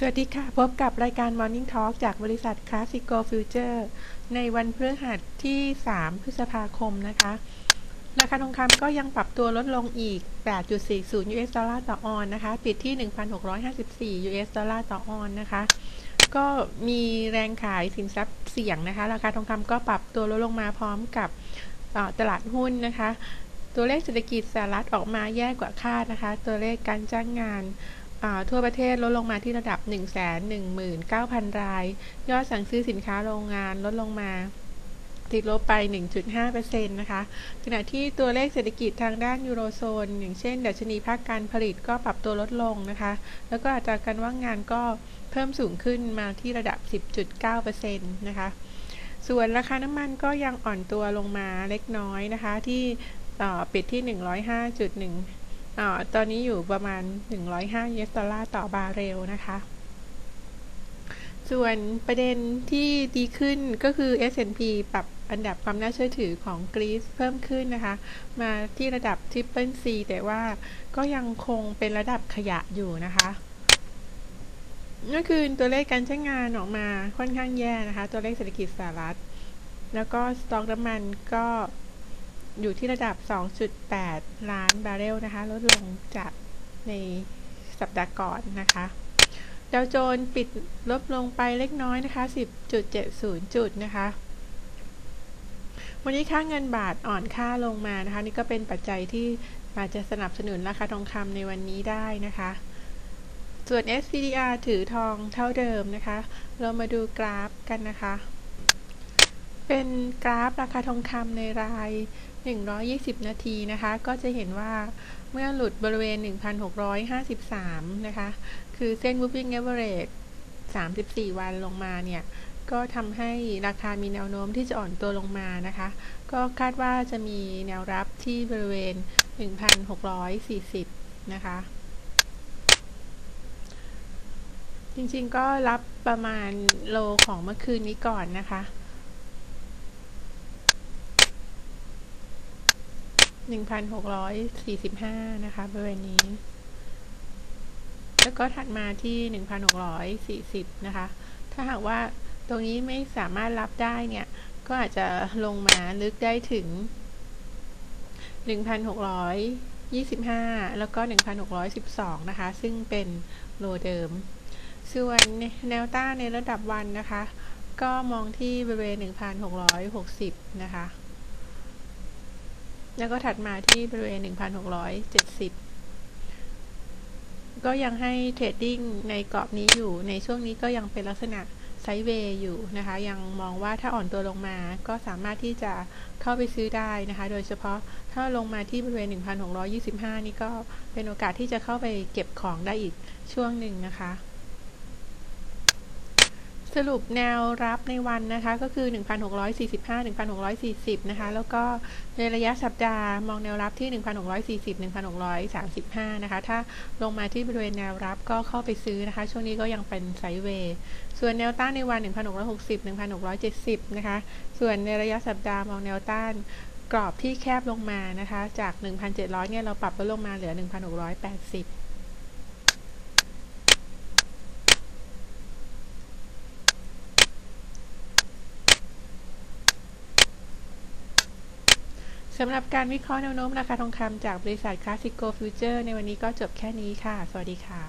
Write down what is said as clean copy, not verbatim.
สวัสดีค่ะพบกับรายการ Morning Talk จากบริษัท Classico Future ในวันพฤหัสที่3พฤษภาคมนะคะราคาทองคำก็ยังปรับตัวลดลงอีก 8.40 US ดอลลาร์ต่อออนซ์นะคะปิดที่ 1,654 US ดอลลาร์ต่อออนซ์นะคะก็มีแรงขายสินทรัพย์เสี่ยงนะคะราคาทองคำก็ปรับตัวลดลงมาพร้อมกับตลาดหุ้นนะคะตัวเลขเศรษฐกิจสหรัฐออกมาแย่กว่าคาดนะคะตัวเลขการจ้างงานทั่วประเทศลดลงมาที่ระดับ 119,000 รายยอดสั่งซื้อสินค้าโรงงานลดลงมาติดลบไป 1.5% นะคะขณะที่ตัวเลขเศรษฐกิจทางด้านยูโรโซนอย่างเช่นดัชนีภาคการผลิตก็ปรับตัวลดลงนะคะแล้วก็อัตราการว่างงานก็เพิ่มสูงขึ้นมาที่ระดับ 10.9% นะคะส่วนราคาน้ำมันก็ยังอ่อนตัวลงมาเล็กน้อยนะคะที่ปิดที่ 105.1ตอนนี้อยู่ประมาณ105 US ดอลลาร์ต่อบาร์เรลนะคะส่วนประเด็นที่ดีขึ้นก็คือ S&P ปรับอันดับความน่าเชื่อถือของกรีซเพิ่มขึ้นนะคะมาที่ระดับ Triple C แต่ว่าก็ยังคงเป็นระดับขยะอยู่นะคะเมื่อคืนตัวเลขการใช้งานออกมาค่อนข้างแย่นะคะตัวเลขเศรษฐกิจสหรัฐแล้วก็สต๊อกน้ำมันก็อยู่ที่ระดับ 2.8 ล้านบาร์เรลนะคะลดลงจากในสัปดาห์ก่อนนะคะดาวโจนส์ปิดลบลงไปเล็กน้อยนะคะ 10.70 จุดนะคะวันนี้ค่าเงินบาทอ่อนค่าลงมานะคะนี่ก็เป็นปัจจัยที่อาจจะสนับสนุนราคาทองคำในวันนี้ได้นะคะส่วน SDR ถือทองเท่าเดิมนะคะเรามาดูกราฟกันนะคะเป็นกราฟราคาทองคำในราย120นาทีนะคะก็จะเห็นว่าเมื่อหลุดบริเวณ 1,653 นะคะคือเส้น Moving Average 34 วันลงมาเนี่ยก็ทำให้ราคามีแนวโน้มที่จะอ่อนตัวลงมานะคะก็คาดว่าจะมีแนวรับที่บริเวณ 1,640 นะคะจริงๆก็รับประมาณโลของเมื่อคืนนี้ก่อนนะคะ1,645 นะคะบริเวณนี้แล้วก็ถัดมาที่ 1,640 นะคะถ้าหากว่าตรงนี้ไม่สามารถรับได้เนี่ยก็อาจจะลงมาลึกได้ถึง 1,625 แล้วก็ 1,612 นะคะซึ่งเป็นโลเดิมส่วนแนวต้านในระดับวันนะคะก็มองที่บริเวณ 1,660 นะคะแล้วก็ถัดมาที่บริเวณ 1,670 ก็ยังให้เทรดดิ้งในกรอบนี้อยู่ในช่วงนี้ก็ยังเป็นลักษณะไซด์เวย์อยู่นะคะยังมองว่าถ้าอ่อนตัวลงมาก็สามารถที่จะเข้าไปซื้อได้นะคะโดยเฉพาะถ้าลงมาที่บริเวณ 1,625 นี่ก็เป็นโอกาสที่จะเข้าไปเก็บของได้อีกช่วงหนึ่งนะคะสรุปแนวรับในวันนะคะก็คือ 1,645 1,640 นะคะแล้วก็ในระยะสัปดาห์มองแนวรับที่ 1,640 1,635 นะคะถ้าลงมาที่บริเวณแนวรับก็เข้าไปซื้อนะคะช่วงนี้ก็ยังเป็นไซด์เวย์ส่วนแนวต้านในวัน 1,660 1,670 นะคะส่วนในระยะสัปดาห์มองแนวต้านกรอบที่แคบลงมานะคะจาก 1,700 เนี่ยเราปรับลดลงมาเหลือ 1,680สำหรับการวิเคราะห์แนวโน้มราคาทองคำจากบริษัท Classico Future ในวันนี้ก็จบแค่นี้ค่ะ สวัสดีค่ะ